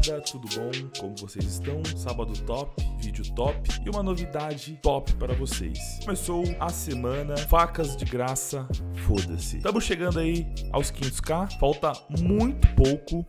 rapaziada, tudo bom? Como vocês estão? Sábado top, vídeo top e uma novidade top para vocês. Começou a semana, facas de graça, foda-se. Estamos chegando aí aos 500k, falta muito pouco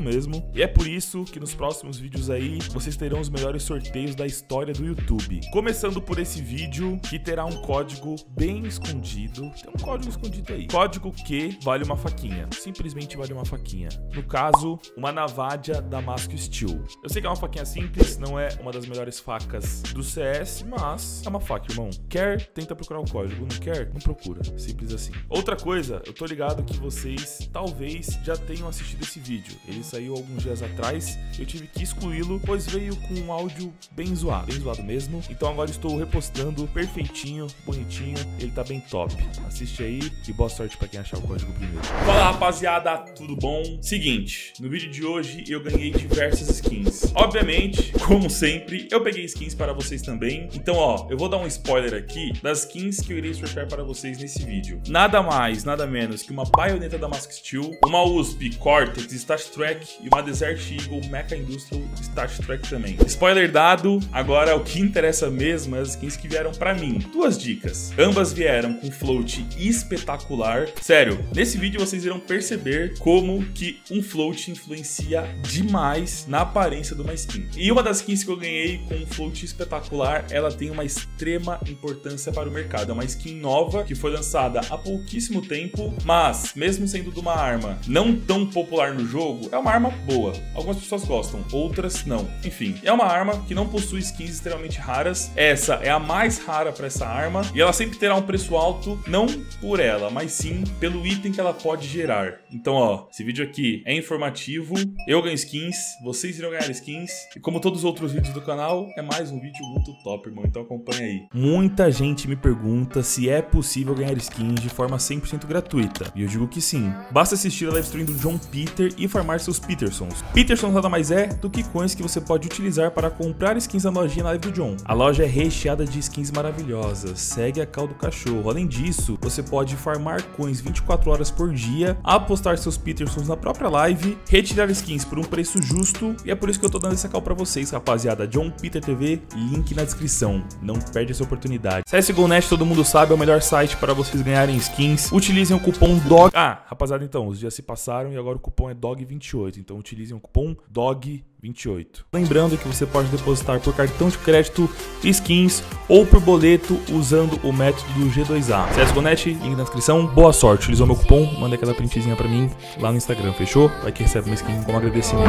mesmo. E é por isso que nos próximos vídeos aí, vocês terão os melhores sorteios da história do YouTube. Começando por esse vídeo, que terá um código bem escondido. Tem um código escondido aí. Código que vale uma faquinha. Simplesmente vale uma faquinha. No caso, uma navalha Damascus Steel. Eu sei que é uma faquinha simples, não é uma das melhores facas do CS, mas é uma faca, irmão. Quer? Tenta procurar o código. Não quer? Não procura. Simples assim. Outra coisa, eu tô ligado que vocês talvez já tenham assistido esse vídeo. Ele saiu alguns dias atrás, eu tive que excluí-lo, pois veio com um áudio bem zoado mesmo. Então agora estou repostando perfeitinho, bonitinho, ele tá bem top. Assiste aí e boa sorte pra quem achar o código primeiro. Fala rapaziada, tudo bom? Seguinte, no vídeo de hoje eu ganhei diversas skins. Obviamente, como sempre, eu peguei skins para vocês também. Então ó, eu vou dar um spoiler aqui das skins que eu irei sortear para vocês nesse vídeo. Nada mais, nada menos que uma baioneta Damascus Steel, uma USP Cortex Stash Trek e uma Desert Eagle Mecha Industrial Stash Trek também. Spoiler dado, agora o que interessa mesmo é as skins que vieram para mim. Duas dicas, ambas vieram com float espetacular. Sério, nesse vídeo vocês irão perceber como que um float influencia demais na aparência de uma skin. E uma das skins que eu ganhei com um float espetacular, ela tem uma extrema importância para o mercado. É uma skin nova que foi lançada há pouquíssimo tempo, mas mesmo sendo de uma arma não tão popular no jogo, é uma arma boa. Algumas pessoas gostam, outras não. Enfim, é uma arma que não possui skins extremamente raras. Essa é a mais rara para essa arma e ela sempre terá um preço alto, não por ela, mas sim pelo item que ela pode gerar. Então ó, esse vídeo aqui é informativo, eu ganho skins, vocês irão ganhar skins e como todos os outros vídeos do canal, é mais um vídeo muito top, irmão, então acompanha aí. Muita gente me pergunta se é possível ganhar skins de forma 100% gratuita e eu digo que sim. Basta assistir a livestream do John Peter e farmar seus Petersons. Peterson nada mais é do que coins que você pode utilizar para comprar skins na lojinha na live do John. A loja é recheada de skins maravilhosas, segue a call do cachorro. Além disso, você pode farmar coins 24 horas por dia, apostar seus Petersons na própria live, retirar skins por um preço justo e é por isso que eu tô dando essa call pra vocês, rapaziada. John Peter TV, link na descrição, não perde essa oportunidade. CSGONet, todo mundo sabe, é o melhor site para vocês ganharem skins. Utilizem o cupom DOG... Ah, rapaziada, então, os dias se passaram e agora o cupom é DOG28, então utilizem o cupom DOG28. Lembrando que você pode depositar por cartão de crédito, skins ou por boleto usando o método do G2A. CSGONet, link na descrição. Boa sorte, utilizou meu cupom, manda aquela printzinha pra mim lá no Instagram, fechou? Vai que recebe uma skin como agradecimento.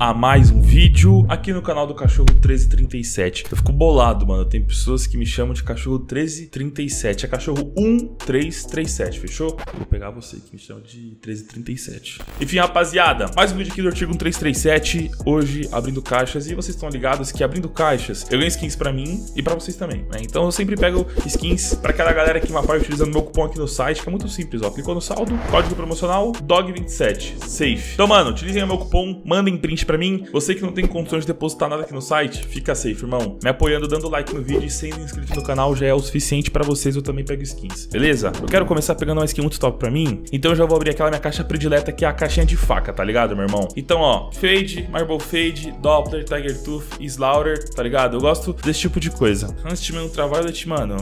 A mais um vídeo aqui no canal do Cachorro 1337. Eu fico bolado, mano. Tem pessoas que me chamam de Cachorro 1337. É Cachorro 1337, fechou? Eu vou pegar você que me chama de 1337. Enfim, rapaziada, mais um vídeo aqui do Artigo 1337. Hoje, abrindo caixas. E vocês estão ligados que abrindo caixas eu ganho skins pra mim e pra vocês também, né? Então eu sempre pego skins pra aquela galera que me apoia utilizando meu cupom aqui no site, que é muito simples, ó. Clicou no saldo, código promocional DOG27, safe. Então, mano, utilizem o meu cupom, mandem print pra mim. Você que não tem condições de depositar nada aqui no site, fica safe, irmão. Me apoiando, dando like no vídeo e sendo inscrito no canal já é o suficiente pra vocês. Eu também pego skins, beleza? Eu quero começar pegando uma skin muito top pra mim, então eu já vou abrir aquela minha caixa predileta, que é a caixinha de faca, tá ligado, meu irmão? Então, ó, Fade, Marble Fade, Doppler, Tiger Tooth, Slaughter, tá ligado? Eu gosto desse tipo de coisa. Antes de Ultraviolet, mano,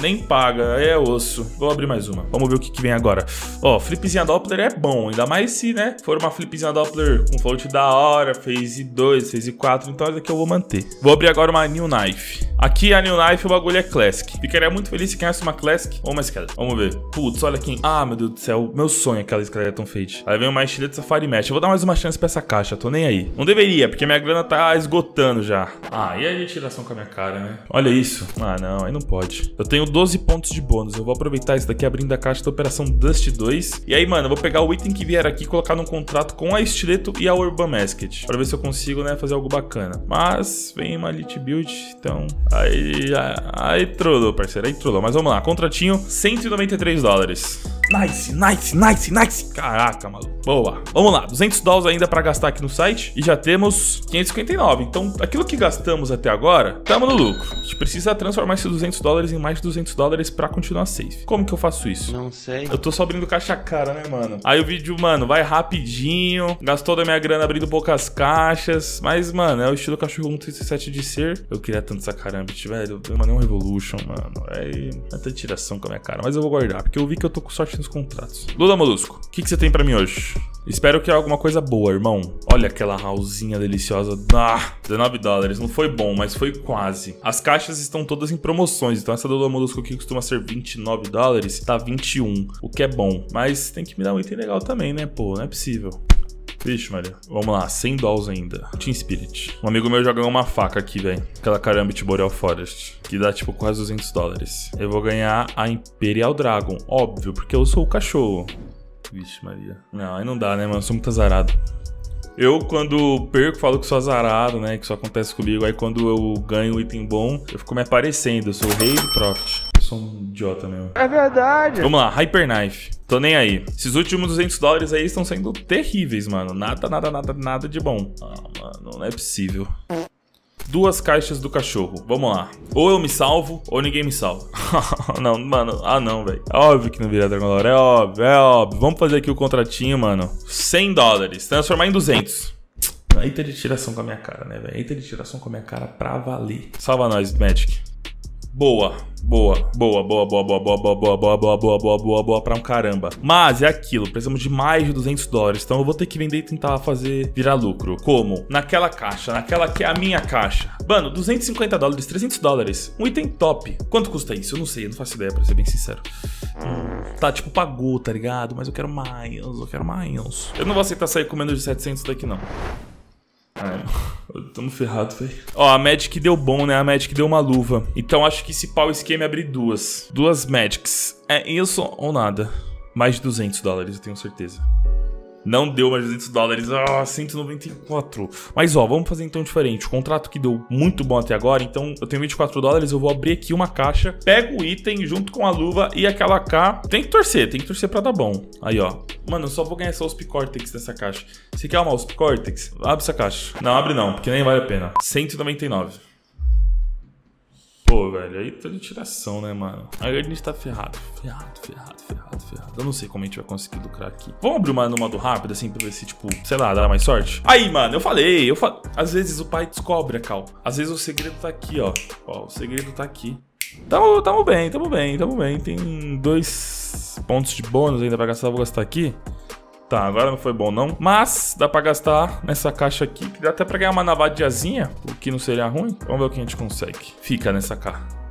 nem paga, é osso. Vou abrir mais uma, vamos ver o que vem agora. Ó, flipzinha Doppler é bom, ainda mais se, né, for uma flipzinha Doppler com float da hora, phase 2, phase 4. Então essa aqui eu vou manter. Vou abrir agora uma New Knife. Aqui a New Knife, o bagulho é Classic. Ficaria muito feliz se ganhasse uma Classic ou uma Skeleton. Vamos ver. Putz, olha aqui. Ah, meu Deus do céu, meu sonho é aquela Skeleton Fade. Aí vem uma estileta Safari Mesh. Eu vou dar mais uma chance pra essa caixa, tô nem aí. Não deveria, porque minha grana tá esgotando já. Ah, e a retiração com a minha cara, né? Olha isso. Ah, não, aí não pode. Eu tenho 12 pontos de bônus. Eu vou aproveitar isso daqui abrindo a caixa da Operação Dust 2. E aí, mano, eu vou pegar o item que vier aqui e colocar num contrato com a Estileto e a Urban Masked, pra ver se eu consigo, né, fazer algo bacana. Mas vem uma Elite Build, então... Aí trollou, parceiro. Aí trollou. Mas vamos lá. Contratinho, 193 dólares. Nice, nice, nice, nice. Caraca, maluco. Boa. Vamos lá. 200 dólares ainda pra gastar aqui no site. E já temos 559. Então, aquilo que gastamos até agora, tamo no lucro. A gente precisa transformar esses 200 dólares em mais de 200 dólares pra continuar safe. Como que eu faço isso? Não sei. Eu tô só abrindo caixa cara, né, mano? Aí o vídeo, mano, vai rapidinho. Gastou da minha grana abrindo poucas caixas. Mas, mano, é o estilo Cachorro 1337 de ser. Eu queria tanto essa Karambit, velho. Eu mandei um Revolution, mano. É tanta tiração com a minha cara. Mas eu vou guardar, porque eu vi que eu tô com sorte nos contratos. Lula Molusco, o que você tem pra mim hoje? Espero que é alguma coisa boa, irmão. Olha aquela housinha deliciosa. Ah, 19 dólares. Não foi bom, mas foi quase. As caixas estão todas em promoções. Então essa do Lula Molusco aqui costuma ser 29 dólares. Tá 21, o que é bom. Mas tem que me dar um item legal também, né, pô? Não é possível. Vixe, Maria. Vamos lá, 100 dólares ainda. Team Spirit. Um amigo meu já ganhou uma faca aqui, velho. Aquela Karambit Boreal Forest. Que dá, tipo, quase 200 dólares. Eu vou ganhar a Imperial Dragon. Óbvio, porque eu sou o cachorro. Vixe, Maria. Não, aí não dá, né, mano? Eu sou muito azarado. Eu, quando perco, falo que sou azarado, né? Que isso acontece comigo. Aí, quando eu ganho um item bom, eu fico me aparecendo. Eu sou o rei do profit. Eu sou um idiota, meu. É verdade. Vamos lá, Hyperknife. Tô nem aí. Esses últimos 200 dólares aí estão sendo terríveis, mano. Nada, nada, nada, nada de bom. Ah, mano, não é possível. 2 caixas do cachorro. Vamos lá. Ou eu me salvo, ou ninguém me salva. Não, mano. Ah, não, velho. É óbvio que não vira Dragon Lore. É óbvio, é óbvio. Vamos fazer aqui o contratinho, mano. 100 dólares. Transformar em 200. Aí tá de tiração com a minha cara, né, velho? Aí tá de tiração com a minha cara pra valer. Salva nós, Magic. Boa, boa, boa, boa, boa, boa, boa, boa, boa, boa, boa, boa, boa, boa, boa pra um caramba. Mas é aquilo, precisamos de mais de 200 dólares, então eu vou ter que vender e tentar fazer virar lucro. Como? Naquela caixa, naquela que é a minha caixa. Mano, 250 dólares, 300 dólares, um item top. Quanto custa isso? Eu não sei, eu não faço ideia, pra ser bem sincero. Tá, tipo, pagou, tá ligado? Mas eu quero mais, eu quero mais. Eu não vou aceitar sair com menos de 700 daqui, não. Tamo ferrado, velho. Ó, a Magic deu bom, né? A Magic deu uma luva. Então acho que esse pau esquema é abrir duas. Duas Magics. É isso ou nada? Mais de 200 dólares, eu tenho certeza. Não deu mais 200 dólares. Ah, 194. Mas, ó, vamos fazer então diferente. O contrato que deu muito bom até agora. Então, eu tenho 24 dólares. Eu vou abrir aqui uma caixa. Pego o item junto com a luva e aquela K. Tem que torcer pra dar bom. Aí, ó. Mano, eu só vou ganhar essa USP Cortex nessa caixa. Você quer uma USP Cortex? Abre essa caixa. Não, abre não, porque nem vale a pena. 199. Pô, velho, aí tá de tiração, né, mano? Aí a gente tá ferrado. Eu não sei como a gente vai conseguir lucrar aqui. Vamos abrir uma no modo rápido, assim, pra ver se, tipo, sei lá, dá mais sorte? Aí, mano, eu falei. Às vezes o pai descobre a cal. Às vezes o segredo tá aqui, ó. Ó, o segredo tá aqui. Tamo bem. Tem 2 pontos de bônus ainda pra gastar. Vou gastar aqui. Tá, agora não foi bom não, mas dá pra gastar nessa caixa aqui, que dá até pra ganhar uma navadiazinha, o que não seria ruim. Vamos ver o que a gente consegue. Fica nessa caixa.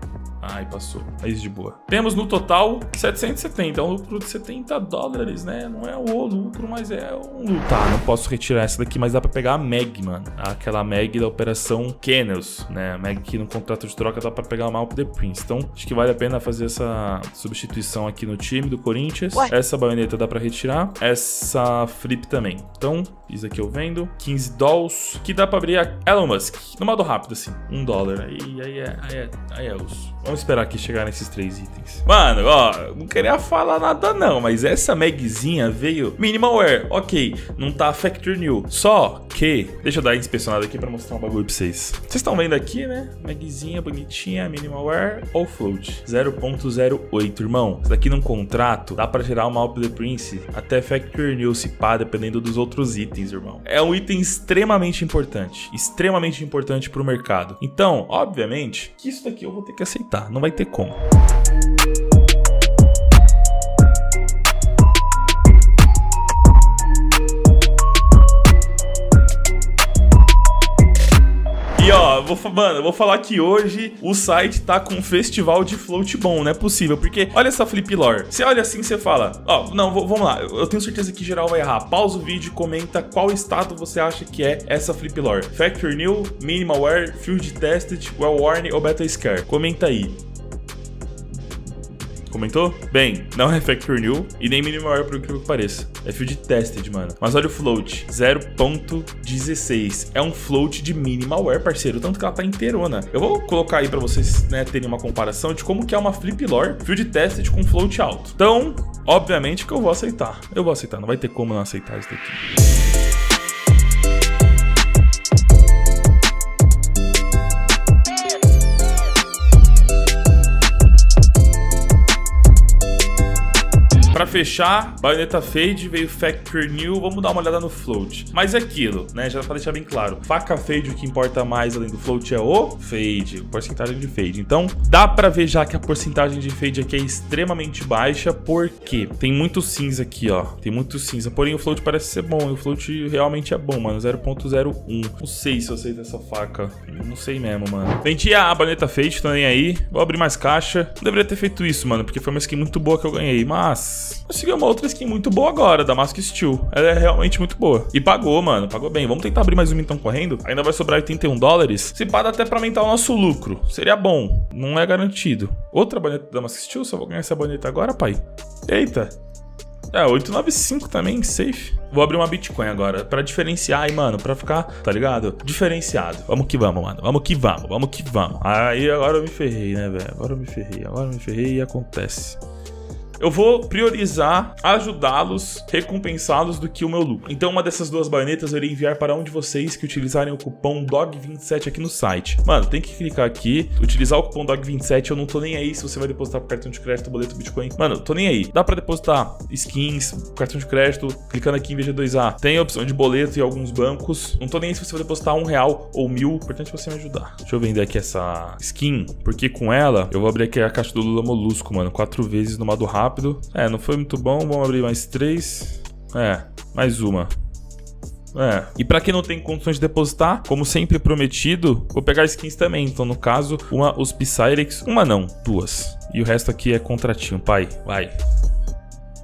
Ai, passou. Aí de boa. Temos no total 770, é um lucro de 70 dólares, né? Não é o lucro, mas é um lucro. Tá, não posso retirar essa daqui, mas dá pra pegar a Mag, mano. Aquela Mag da Operação Kennels, né? A Mag que no contrato de troca dá pra pegar uma AWP The Prince. Então, acho que vale a pena fazer essa substituição aqui no time do Corinthians. Essa baioneta dá pra retirar. Essa flip também. Então, isso aqui eu vendo. 15 dólares. Que dá pra abrir a Elon Musk. No modo rápido, assim. 1 dólar. Aí é osso. Vamos esperar aqui chegar nesses 3 itens. Mano, ó, não queria falar nada não, mas essa magzinha veio minimal wear, ok, não tá Factory New. Só que, deixa eu dar inspecionada aqui pra mostrar um bagulho pra vocês. Vocês estão vendo aqui, né? Magzinha bonitinha, minimal wear ou float. 0.08, irmão. Isso daqui num contrato, dá pra gerar uma AWP The Prince até Factory New, se pá, dependendo dos outros itens, irmão. É um item extremamente importante pro mercado. Então, obviamente, que isso daqui eu vou ter que aceitar. Tá, não vai ter como. E ó, mano, eu vou falar que hoje o site tá com um festival de float bom, não é possível, porque olha essa Flip Lore. Você olha assim e você fala, ó, não, vamos lá, eu tenho certeza que geral vai errar. Pausa o vídeo, comenta qual status você acha que é essa Flip Lore. Factory New, Minimal Wear, Field Tested, Well Worn ou Battle Scarred. Comenta aí. Comentou? Bem, não é Factory New e nem Minimal Wear, por incrível que pareça. É Field Tested, mano. Mas olha o float, 0.16. É um float de Minimal Wear, parceiro. Tanto que ela tá inteirona. Eu vou colocar aí pra vocês, né, terem uma comparação de como que é uma Flip Lore Field Tested com float alto. Então... Obviamente que eu vou aceitar. Eu vou aceitar, não vai ter como não aceitar isso daqui. Pra fechar, baioneta fade, veio Factory New, vamos dar uma olhada no float. Mas é aquilo, né, já pra deixar bem claro, faca fade, o que importa mais além do float é o fade, porcentagem de fade. Então, dá pra ver já que a porcentagem de fade aqui é extremamente baixa, porque tem muito cinza aqui, ó, tem muito cinza, porém o float parece ser bom, e o float realmente é bom, mano, 0.01. Não sei se eu aceito essa faca, eu não sei mesmo, mano. Vendi a baioneta fade, tô nem aí, vou abrir mais caixa. Não deveria ter feito isso, mano, porque foi uma skin muito boa que eu ganhei, mas... consegui uma outra skin muito boa agora, Damascus Steel. Ela é realmente muito boa. E pagou, mano, pagou bem. Vamos tentar abrir mais uma então correndo. Ainda vai sobrar 81 dólares. Se pá, dá até pra aumentar o nosso lucro. Seria bom, não é garantido. Outra baneta da Damascus Steel, só vou ganhar essa baneta agora, pai. Eita. É, 895 também, safe. Vou abrir uma Bitcoin agora, pra diferenciar aí, mano, pra ficar, tá ligado? Diferenciado. Vamos que vamos, mano. Vamos que vamos, vamos que vamos. Aí agora eu me ferrei, né, velho? Agora eu me ferrei e acontece. Eu vou priorizar, ajudá-los, recompensá-los do que o meu lucro. Então uma dessas duas baionetas eu irei enviar para um de vocês que utilizarem o cupom DOG27 aqui no site. Mano, tem que clicar aqui, utilizar o cupom DOG27, eu não tô nem aí se você vai depositar por cartão de crédito, boleto, Bitcoin. Mano, tô nem aí. Dá para depositar skins, cartão de crédito, clicando aqui em VG2A. Tem a opção de boleto e alguns bancos. Não tô nem aí se você vai depositar R$1 ou 1000. Importante você me ajudar. Deixa eu vender aqui essa skin, porque com ela eu vou abrir aqui a caixa do Lula Molusco, mano. 4 vezes no modo rápido. É, não foi muito bom, vamos abrir mais 3. É, mais uma. É, e pra quem não tem condições de depositar, como sempre prometido, vou pegar skins também. Então, no caso, uma os Psyrex, uma não, 2. E o resto aqui é contratinho, pai, vai.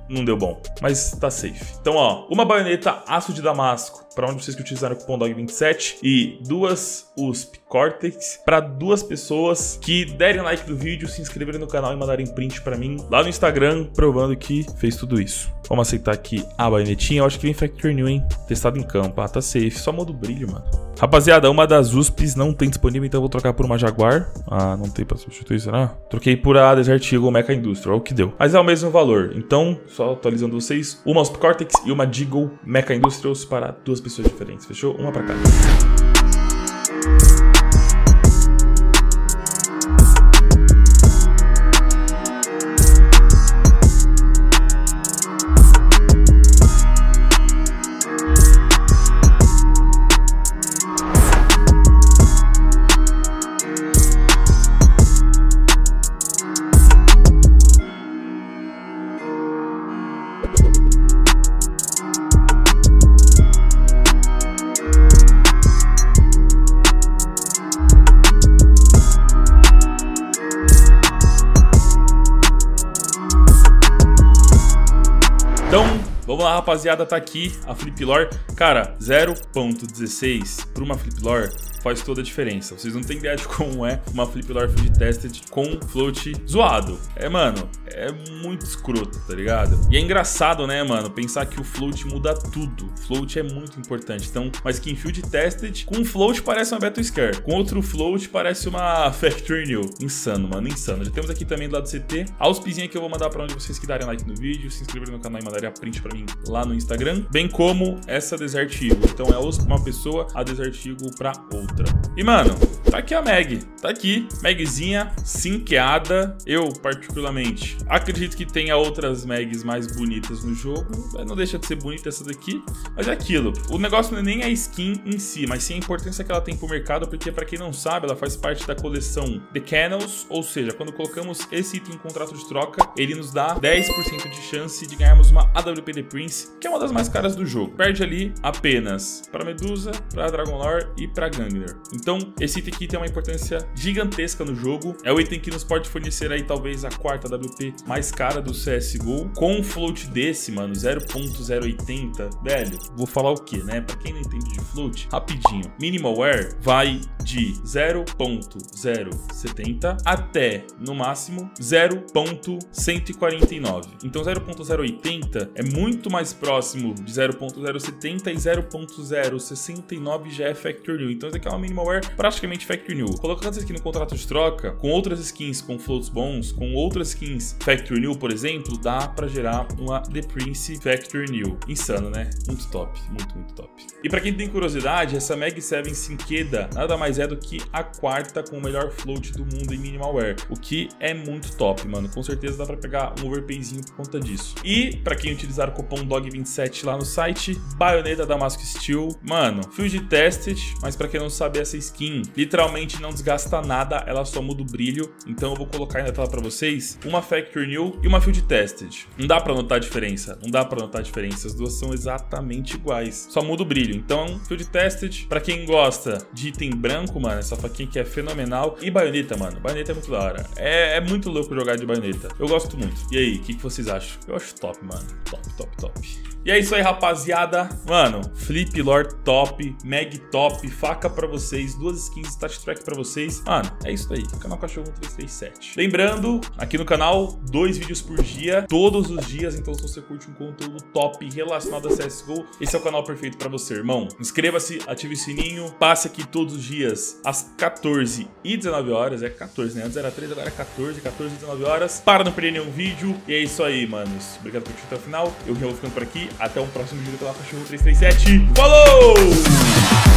Não deu bom, mas tá safe. Então, ó, uma baioneta aço de damasco para onde vocês que utilizaram o cupom DOG27 e 2 USP Cortex para 2 pessoas que derem like do vídeo, se inscreverem no canal e mandarem print para mim lá no Instagram provando que fez tudo isso. Vamos aceitar aqui a baionetinha. Eu acho que vem Factory New, hein? Testado em campo. Ah, tá safe. Só muda o brilho, mano. Rapaziada, uma das USPs não tem disponível, então eu vou trocar por uma Jaguar. Ah, não tem pra substituir, será? Troquei por a Desert Eagle Mecha Industrial, é o que deu. Mas é o mesmo valor. Então, só atualizando vocês, uma USP Cortex e uma Deagle Mecha Industrials para 2 pessoas diferentes, fechou? Uma pra cada. Vamos lá, rapaziada, tá aqui a Flip Lore. Cara, 0.16 para uma Flip Lore faz toda a diferença. Vocês não têm ideia de como é uma Flip Lore Field Tested com float zoado. É, mano, é muito escroto, tá ligado? E é engraçado, né, mano, pensar que o float muda tudo. O float é muito importante. Então, uma skin Field Tested com um float parece uma Battle Scarred. Com outro float parece uma Factory New. Insano, mano, insano. Já temos aqui também do lado do CT. A USPzinha que eu vou mandar para onde vocês que darem like no vídeo, se inscreverem no canal e mandarem a print para mim lá no Instagram. Bem como essa Desert Eagle. Então, é USP pra uma pessoa, a Desert Eagle pra outra. E, mano, tá aqui a Mag. Tá aqui, Magzinha, sinqueada. Eu, particularmente, acredito que tenha outras Mags mais bonitas no jogo. Não deixa de ser bonita essa daqui. Mas é aquilo. O negócio não é nem a skin em si, mas sim a importância que ela tem pro mercado. Porque, pra quem não sabe, ela faz parte da coleção The Canals. Ou seja, quando colocamos esse item em contrato de troca, ele nos dá 10% de chance de ganharmos uma AWP The Prince, que é uma das mais caras do jogo. Perde ali apenas pra Medusa, pra Dragon Lore e pra Gangner. Então, esse item aqui tem uma importância gigantesca no jogo. É o item que nos pode fornecer aí talvez a quarta AWP mais cara do CSGO. Com um float desse, mano, 0.080, velho, vou falar o que, né? Pra quem não entende de float, rapidinho. Minimal wear vai de 0.070 até, no máximo, 0.149. Então, 0.080 é muito mais próximo de 0.070 e 0.069 já é Factory New. Então, isso aqui é uma minimal wear praticamente Factory New. Colocando essa skin no contrato de troca, com outras skins, com floats bons, com outras skins Factory New, por exemplo, dá pra gerar uma The Prince Factory New. Insano, né? Muito top, muito top. E pra quem tem curiosidade, essa Mag 7 Sinqueda nada mais é do que a quarta com o melhor float do mundo em Minimalware, o que é muito top, mano. Com certeza dá pra pegar um overpayzinho por conta disso. E pra quem utilizar o cupom DOG27 lá no site, baioneta Damascus Steel, mano, Field Tested, mas pra quem não sabe, essa skin literalmente não desgasta nada, ela só muda o brilho, então eu vou colocar aí na tela pra vocês uma Factory New e uma Field Tested. Não dá pra notar a diferença, não dá pra notar a diferença, as duas são exatamente iguais, só muda o brilho. Então, Field Tested, pra quem gosta de item branco, mano, essa faquinha aqui é fenomenal. E baioneta, mano, baioneta é muito da hora, é muito louco jogar de baioneta, eu gosto muito. E aí, o que vocês acham? Eu acho top, mano, top. E é isso aí, rapaziada. Mano, Flip Lore top, Mag top, faca pra vocês, duas skins Stash Trek pra vocês. Mano, é isso aí, canal Cachorro 1337. Lembrando, aqui no canal, 2 vídeos por dia, todos os dias. Então se você curte um conteúdo top relacionado a CSGO, esse é o canal perfeito pra você, irmão. Inscreva-se, ative o sininho, passe aqui todos os dias às 14 e 19 horas. É 14, né? Antes era 3, agora é 14, 14 e 19 horas. Para não perder nenhum vídeo. E é isso aí, manos. Obrigado por assistir até o final. Eu vou ficando por aqui. Até o próximo vídeo do canal Cachorro 1337. Falou!